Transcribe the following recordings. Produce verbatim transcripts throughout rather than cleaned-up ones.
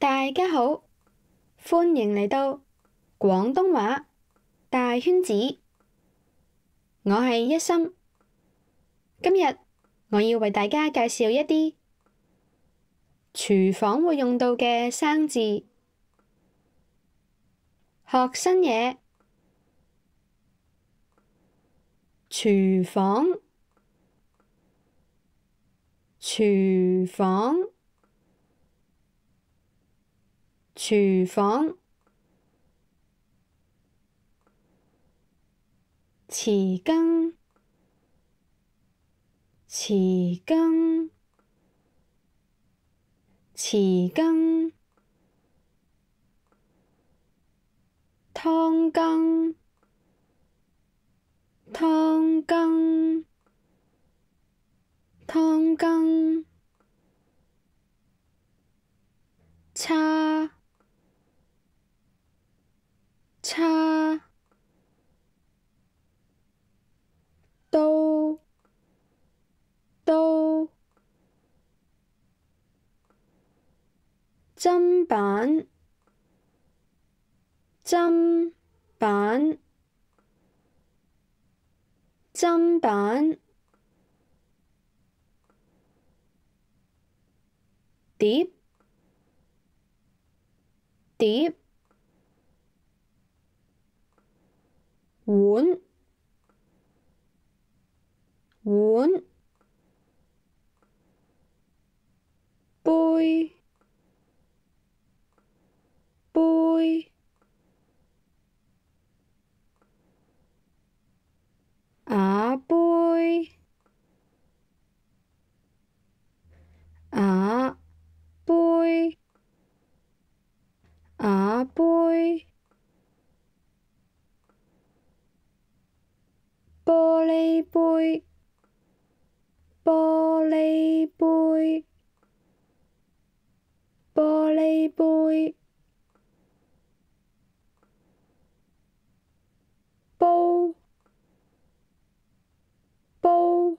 大家好，歡迎嚟到廣東話大圈子，我係一心。今日我要為大家介紹一啲廚房會用到嘅生字，學新嘢。廚房，廚房。 廚房，匙羹，匙羹，匙羹，湯羹，湯羹，湯羹，叉。 叉，刀，刀，砧板，砧板，砧板，碟，碟。 碗，碗，杯，杯，瓦杯，瓦杯，瓦杯。 玻璃杯，玻璃杯，玻璃杯，煲，煲，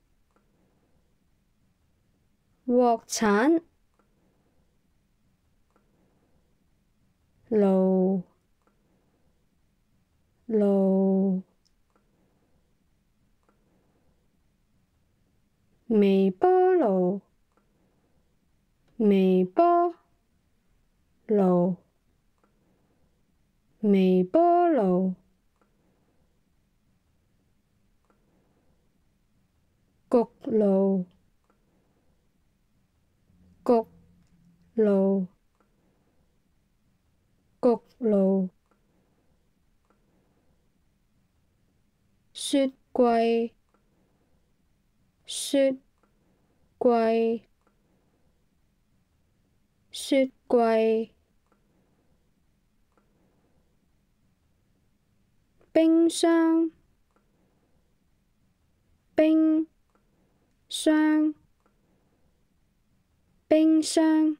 鑊鏟，爐。 爐，微波爐，微波爐，微波爐，焗爐，焗爐，焗爐。 雪櫃，雪櫃，雪櫃，冰箱，冰箱，冰箱，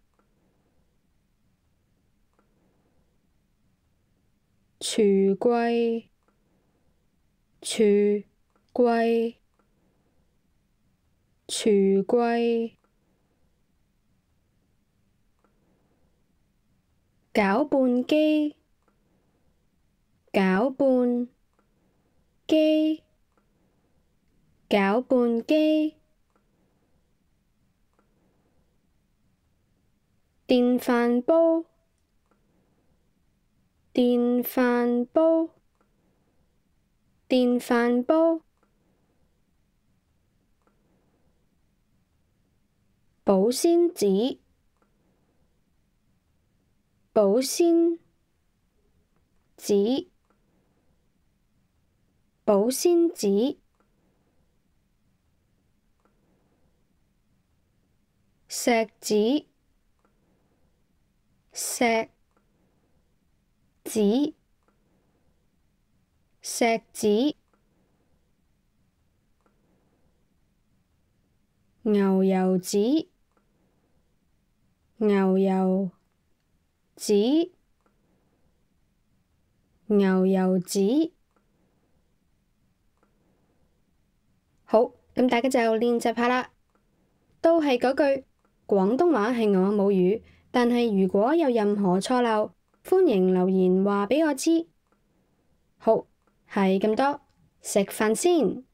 櫥櫃。 櫥櫃，櫥櫃，攪拌機，攪拌機，攪拌機，電飯煲，電飯煲。 電飯煲、保鮮紙、保鮮紙、保鮮紙、石子石子石子牛油紙牛油紙牛油紙。好，咁大家就練習下啦。都係嗰句，廣東話係我母語，但係如果有任何錯漏，歡迎留言話俾我知。好，係咁多，食飯先。